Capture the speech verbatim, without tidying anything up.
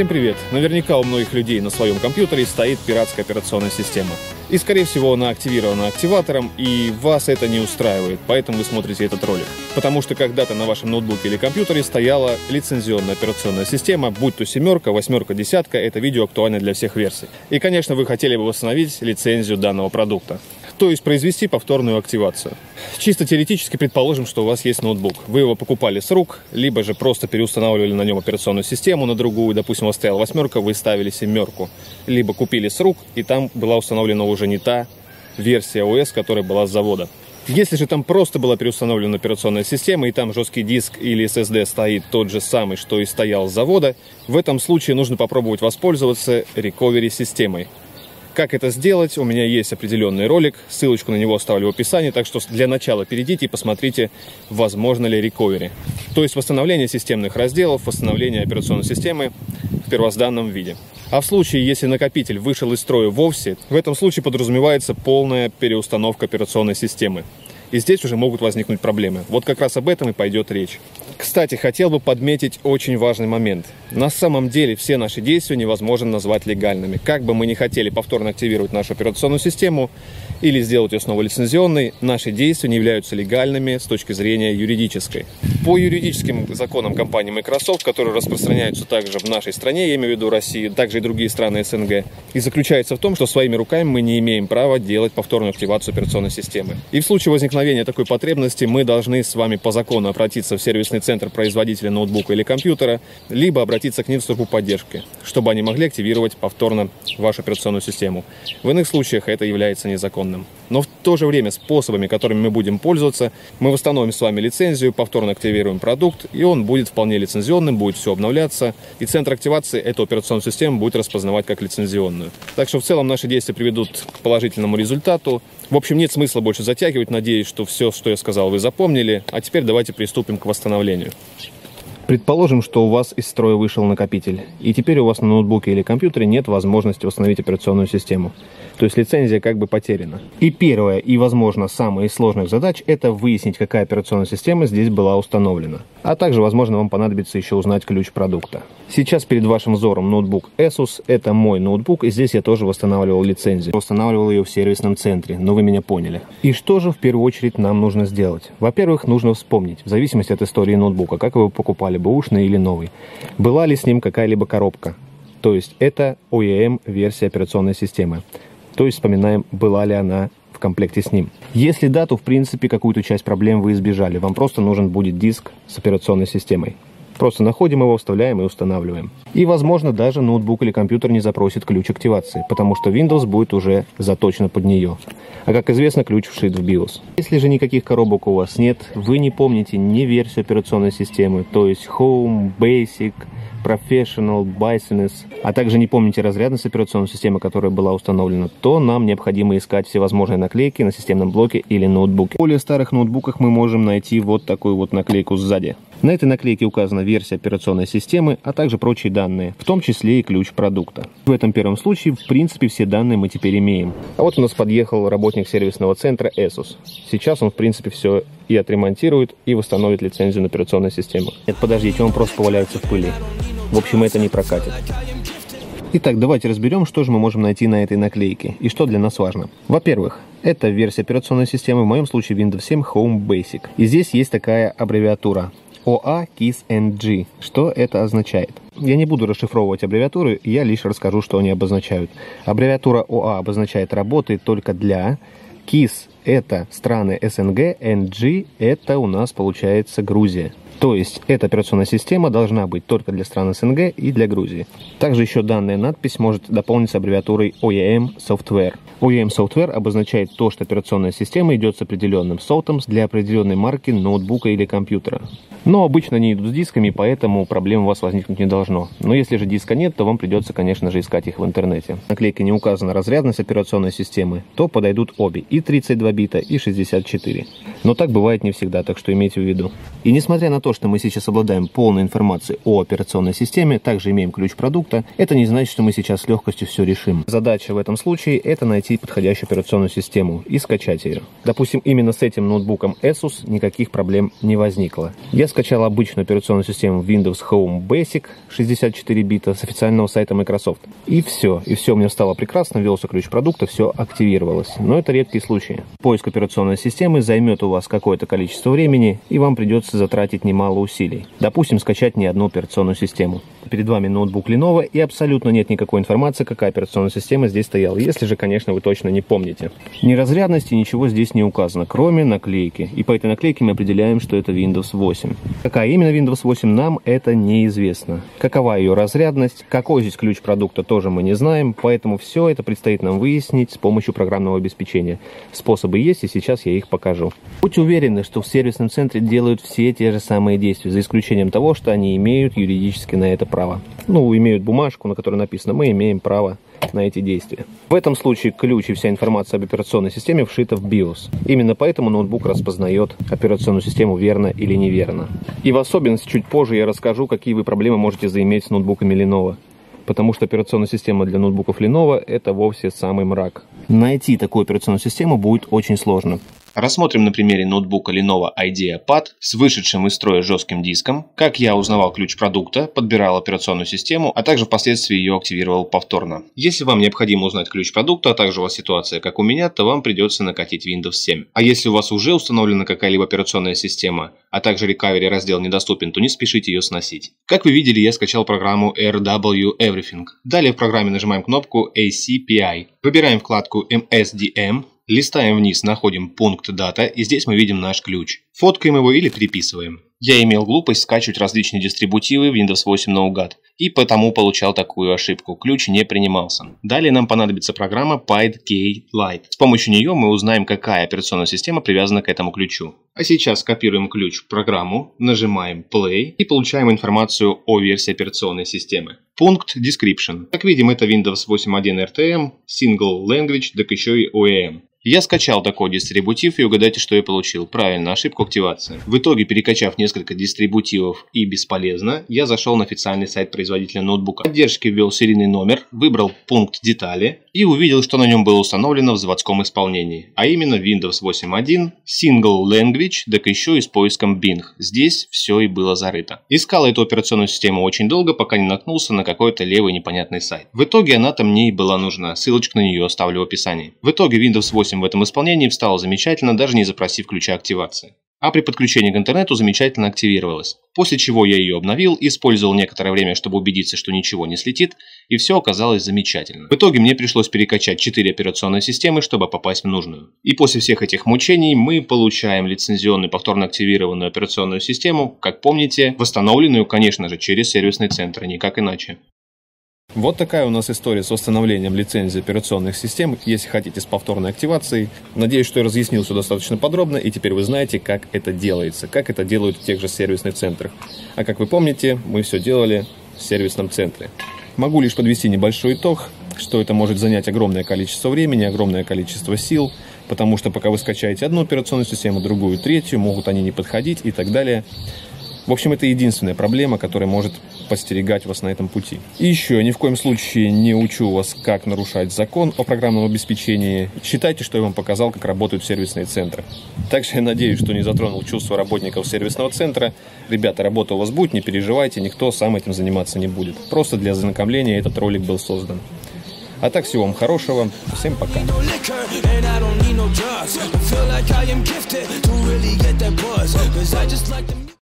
Всем привет! Наверняка у многих людей на своем компьютере стоит пиратская операционная система. И, скорее всего, она активирована активатором, и вас это не устраивает, поэтому вы смотрите этот ролик. Потому что когда-то на вашем ноутбуке или компьютере стояла лицензионная операционная система, будь то семерка, восьмерка, десятка, это видео актуально для всех версий. И, конечно, вы хотели бы восстановить лицензию данного продукта. То есть произвести повторную активацию. Чисто теоретически предположим, что у вас есть ноутбук. Вы его покупали с рук, либо же просто переустанавливали на нем операционную систему на другую. Допустим, у вас стояла восьмерка, вы ставили семерку. Либо купили с рук, и там была установлена уже не та версия о эс, которая была с завода. Если же там просто была переустановлена операционная система, и там жесткий диск или эс эс ди стоит тот же самый, что и стоял с завода, в этом случае нужно попробовать воспользоваться рекавери-системой. Как это сделать? У меня есть определенный ролик, ссылочку на него оставлю в описании, так что для начала перейдите и посмотрите, возможно ли рекавери. То есть восстановление системных разделов, восстановление операционной системы в первозданном виде. А в случае, если накопитель вышел из строя вовсе, в этом случае подразумевается полная переустановка операционной системы. И здесь уже могут возникнуть проблемы. Вот как раз об этом и пойдет речь. Кстати, хотел бы подметить очень важный момент. На самом деле все наши действия невозможно назвать легальными. Как бы мы ни хотели повторно активировать нашу операционную систему или сделать ее снова лицензионной, наши действия не являются легальными с точки зрения юридической. По юридическим законам компании Microsoft, которые распространяются также в нашей стране, я имею в виду Россию, также и другие страны СНГ, и заключается в том, что своими руками мы не имеем права делать повторную активацию операционной системы. И в случае возникновения такой потребности мы должны с вами по закону обратиться в сервисный центр производителя ноутбука или компьютера, либо обратиться к ним в службу поддержки, чтобы они могли активировать повторно вашу операционную систему. В иных случаях это является незаконным. Но в то же время способами, которыми мы будем пользоваться, мы восстановим с вами лицензию, повторно активируем продукт, и он будет вполне лицензионным, будет все обновляться, и центр активации эту операционную систему будет распознавать как лицензионную. Так что в целом наши действия приведут к положительному результату. В общем, нет смысла больше затягивать, надеюсь, что все, что я сказал, вы запомнили. А теперь давайте приступим к восстановлению. Предположим, что у вас из строя вышел накопитель, и теперь у вас на ноутбуке или компьютере нет возможности восстановить операционную систему. То есть лицензия как бы потеряна. И первая, и, возможно, самая из сложных задач – это выяснить, какая операционная система здесь была установлена. А также, возможно, вам понадобится еще узнать ключ продукта. Сейчас перед вашим взором ноутбук Asus. Это мой ноутбук, и здесь я тоже восстанавливал лицензию. Восстанавливал ее в сервисном центре, но вы меня поняли. И что же в первую очередь нам нужно сделать? Во-первых, нужно вспомнить, в зависимости от истории ноутбука, как вы покупали, бэушный или новый, была ли с ним какая-либо коробка, то есть это о и эм версия операционной системы, то есть вспоминаем, была ли она в комплекте с ним. Если да, то в принципе какую-то часть проблем вы избежали, вам просто нужен будет диск с операционной системой. Просто находим его, вставляем и устанавливаем. И, возможно, даже ноутбук или компьютер не запросит ключ активации, потому что Windows будет уже заточен под нее. А, как известно, ключ вшит в биос. Если же никаких коробок у вас нет, вы не помните ни версию операционной системы, то есть Home, Basic, Professional, Business, а также не помните разрядность операционной системы, которая была установлена, то нам необходимо искать всевозможные наклейки на системном блоке или ноутбуке. В более старых ноутбуках мы можем найти вот такую вот наклейку сзади. На этой наклейке указана версия операционной системы, а также прочие данные, в том числе и ключ продукта. В этом первом случае, в принципе, все данные мы теперь имеем. А вот у нас подъехал работник сервисного центра Asus. Сейчас он, в принципе, все и отремонтирует, и восстановит лицензию на операционную систему. Нет, подождите, он просто поваляется в пыли. В общем, это не прокатит. Итак, давайте разберем, что же мы можем найти на этой наклейке и что для нас важно. Во-первых, это версия операционной системы, в моем случае Windows семь Home Basic. И здесь есть такая аббревиатура о а, си ай эс and G. Что это означает? Я не буду расшифровывать аббревиатуры, я лишь расскажу, что они обозначают. Аббревиатура о а обозначает «работает только для», си ай эс – это страны эс эн гэ, эн джи – это у нас получается Грузия. То есть эта операционная система должна быть только для стран эс эн гэ и для Грузии. Также еще данная надпись может дополниться аббревиатурой о и эм Software. о и эм Software обозначает то, что операционная система идет с определенным софтом для определенной марки ноутбука или компьютера. Но обычно они идут с дисками, поэтому проблем у вас возникнуть не должно. Но если же диска нет, то вам придется, конечно же, искать их в интернете. На наклейке не указана разрядность операционной системы, то подойдут обе, и тридцать два бита, и шестьдесят четыре. Но так бывает не всегда, так что имейте в виду. И несмотря на то, что мы сейчас обладаем полной информацией о операционной системе, также имеем ключ продукта, это не значит, что мы сейчас с легкостью все решим. Задача в этом случае это найти подходящую операционную систему и скачать ее. Допустим, именно с этим ноутбуком Asus никаких проблем не возникло. Я скачал обычную операционную систему Windows Home Basic шестьдесят четыре бита с официального сайта Microsoft. И все. И все у меня стало прекрасно. Ввелся ключ продукта, все активировалось. Но это редкие случаи. Поиск операционной системы займет у вас какое-то количество времени, и вам придется затратить немало усилий. Допустим, скачать не одну операционную систему. Перед вами ноутбук Lenovo, и абсолютно нет никакой информации, какая операционная система здесь стояла. Если же, конечно, вы точно не помните. Неразрядности ничего здесь не указано, кроме наклейки. И по этой наклейке мы определяем, что это Windows восемь. Какая именно Windows восемь, нам это неизвестно. Какова ее разрядность, какой здесь ключ продукта, тоже мы не знаем, поэтому все это предстоит нам выяснить с помощью программного обеспечения. Способы есть, и сейчас я их покажу. Будьте уверены, что в сервисном центре делают все те же самые действия, за исключением того, что они имеют юридически на это право. Ну, имеют бумажку, на которой написано «Мы имеем право на эти действия». В этом случае ключ и вся информация об операционной системе вшита в биос. Именно поэтому ноутбук распознает операционную систему верно или неверно. И в особенности чуть позже я расскажу, какие вы проблемы можете заиметь с ноутбуками Lenovo. Потому что операционная система для ноутбуков Lenovo – это вовсе самый мрак. Найти такую операционную систему будет очень сложно. Рассмотрим на примере ноутбука Lenovo IdeaPad с вышедшим из строя жестким диском, как я узнавал ключ продукта, подбирал операционную систему, а также впоследствии ее активировал повторно. Если вам необходимо узнать ключ продукта, а также у вас ситуация как у меня, то вам придется накатить Windows семь. А если у вас уже установлена какая-либо операционная система, а также Recovery раздел недоступен, то не спешите ее сносить. Как вы видели, я скачал программу эр дабл ю Everything. Далее в программе нажимаем кнопку эй си пи ай. Выбираем вкладку эм эс ди эм. Листаем вниз, находим пункт «Дата», и здесь мы видим наш ключ. Фоткаем его или переписываем. Я имел глупость скачивать различные дистрибутивы Windows восемь наугад, и потому получал такую ошибку. Ключ не принимался. Далее нам понадобится программа PiedKey Lite. С помощью нее мы узнаем, какая операционная система привязана к этому ключу. А сейчас копируем ключ в программу, нажимаем Play и получаем информацию о версии операционной системы. Пункт Description. Как видим, это Windows восемь точка один эр ти эм, Single Language, так еще и о и эм. Я скачал такой дистрибутив, и угадайте, что я получил. Правильно, ошибку активации. В итоге, перекачав несколько дистрибутивов и бесполезно, я зашел на официальный сайт производителя ноутбука. В поддержке ввел серийный номер, выбрал пункт «Детали» и увидел, что на нем было установлено в заводском исполнении. А именно Windows восемь точка один, Single Language, так еще и с поиском Bing. Здесь все и было зарыто. Искал эту операционную систему очень долго, пока не наткнулся на какой-то левый непонятный сайт. В итоге она-то мне и была нужна. Ссылочку на нее оставлю в описании. В итоге Windows восемь в этом исполнении встало замечательно, даже не запросив ключа активации. А при подключении к интернету замечательно активировалась. После чего я ее обновил, использовал некоторое время, чтобы убедиться, что ничего не слетит, и все оказалось замечательно. В итоге мне пришлось перекачать четыре операционные системы, чтобы попасть в нужную. И после всех этих мучений мы получаем лицензионную повторно активированную операционную систему, как помните, восстановленную, конечно же, через сервисный центр, никак иначе. Вот такая у нас история с восстановлением лицензии операционных систем, если хотите, с повторной активацией. Надеюсь, что я разъяснил все достаточно подробно, и теперь вы знаете, как это делается, как это делают в тех же сервисных центрах. А как вы помните, мы все делали в сервисном центре. Могу лишь подвести небольшой итог, что это может занять огромное количество времени, огромное количество сил, потому что пока вы скачаете одну операционную систему, другую, третью, могут они не подходить и так далее. В общем, это единственная проблема, которая может постерегать вас на этом пути. И еще, я ни в коем случае не учу вас, как нарушать закон о программном обеспечении. Считайте, что я вам показал, как работают сервисные центры. Также я надеюсь, что не затронул чувства работников сервисного центра. Ребята, работа у вас будет, не переживайте, никто сам этим заниматься не будет. Просто для ознакомления этот ролик был создан. А так, всего вам хорошего. Всем пока.